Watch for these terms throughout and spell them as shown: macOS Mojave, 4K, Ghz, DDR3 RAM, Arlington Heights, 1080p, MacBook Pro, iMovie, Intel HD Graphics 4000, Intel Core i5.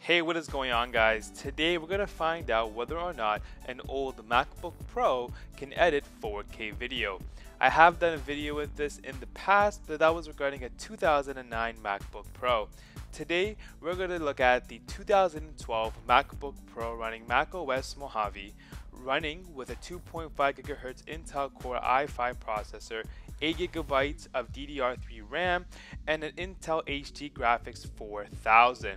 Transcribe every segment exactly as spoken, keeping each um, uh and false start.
Hey, what is going on, guys? Today we're going to find out whether or not an old MacBook Pro can edit four K video. I have done a video with this in the past, but that was regarding a two thousand nine MacBook Pro. Today we're going to look at the two thousand twelve MacBook Pro running macOS Mojave, running with a two point five gigahertz Intel Core i five processor, eight gigabytes of D D R three RAM, and an Intel H D Graphics four thousand.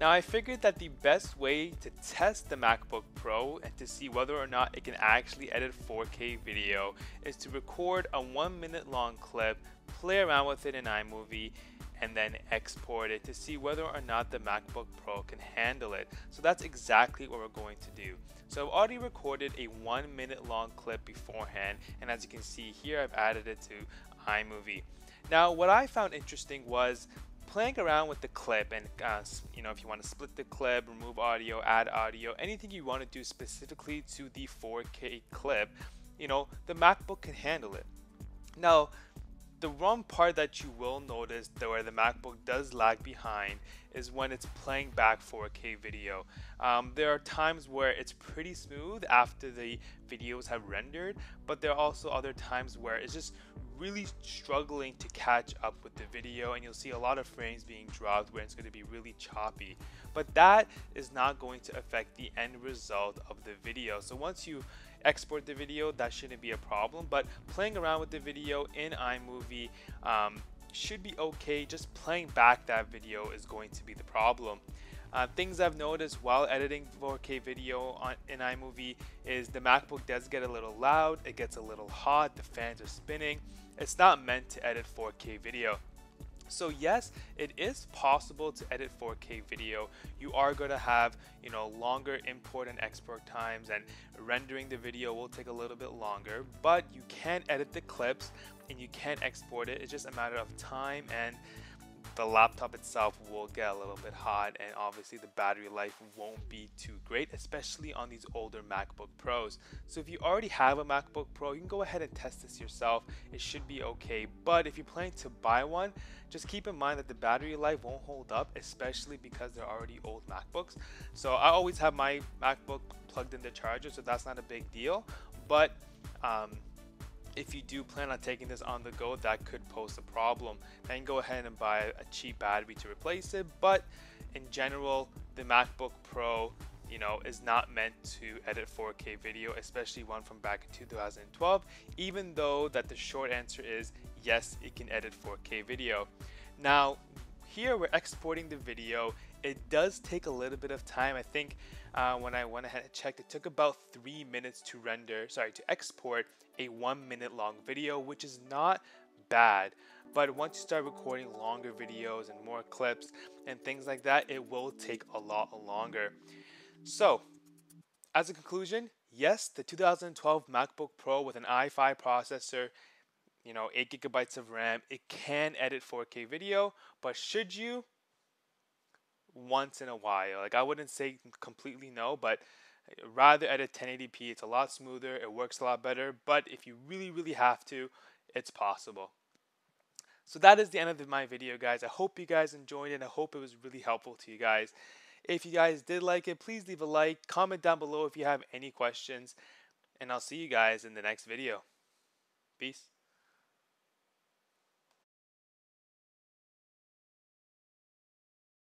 Now, I figured that the best way to test the MacBook Pro and to see whether or not it can actually edit four K video is to record a one minute long clip, play around with it in iMovie, and then export it to see whether or not the MacBook Pro can handle it. So that's exactly what we're going to do. So I've already recorded a one minute long clip beforehand, and as you can see here, I've added it to iMovie. Now, what I found interesting was playing around with the clip, and uh, you know, if you want to split the clip, remove audio, add audio, anything you want to do specifically to the four K clip, you know, the MacBook can handle it. Now, the one part that you will notice though, where the MacBook does lag behind, is when it's playing back four K video. Um, there are times where it's pretty smooth after the videos have rendered, but there are also other times where it's just really struggling to catch up with the video, and you'll see a lot of frames being dropped where it's going to be really choppy. But that is not going to affect the end result of the video. So once you export the video, that shouldn't be a problem, but playing around with the video in iMovie um, should be okay. Just playing back that video is going to be the problem. Uh, things I've noticed while editing four K video on, in iMovie is the MacBook does get a little loud, it gets a little hot, the fans are spinning. It's not meant to edit four K video. So yes, it is possible to edit four K video. You are going to have, you know, longer import and export times, and rendering the video will take a little bit longer, but you can edit the clips and you can export it. It's just a matter of time, and the laptop itself will get a little bit hot, and obviously the battery life won't be too great, especially on these older MacBook Pros. So if you already have a MacBook Pro, you can go ahead and test this yourself. It should be okay, but if you're planning to buy one, just keep in mind that the battery life won't hold up, especially because they're already old MacBooks. So I always have my MacBook plugged in the charger, so that's not a big deal, but um, if you do plan on taking this on the go, that could pose a problem. Then go ahead and buy a cheap battery to replace it, but in general, the MacBook Pro, you know, is not meant to edit four K video, especially one from back in two thousand twelve, even though that the short answer is yes, it can edit four K video. Now, here we're exporting the video. It does take a little bit of time. I think uh, when I went ahead and checked, it took about three minutes to render, sorry, to export a one minute long video, which is not bad. But once you start recording longer videos and more clips and things like that, it will take a lot longer. So as a conclusion, yes, the two thousand twelve MacBook Pro with an i five processor, you know, eight gigabytes of RAM, it can edit four K video, but should you? Once in a while. Like, I wouldn't say completely no, but rather edit ten eighty p. It's a lot smoother, it works a lot better, but if you really really have to, it's possible. So that is the end of my video, guys. I hope you guys enjoyed it. I hope it was really helpful to you guys. If you guys did like it, please leave a like, comment down below if you have any questions, and I'll see you guys in the next video. Peace.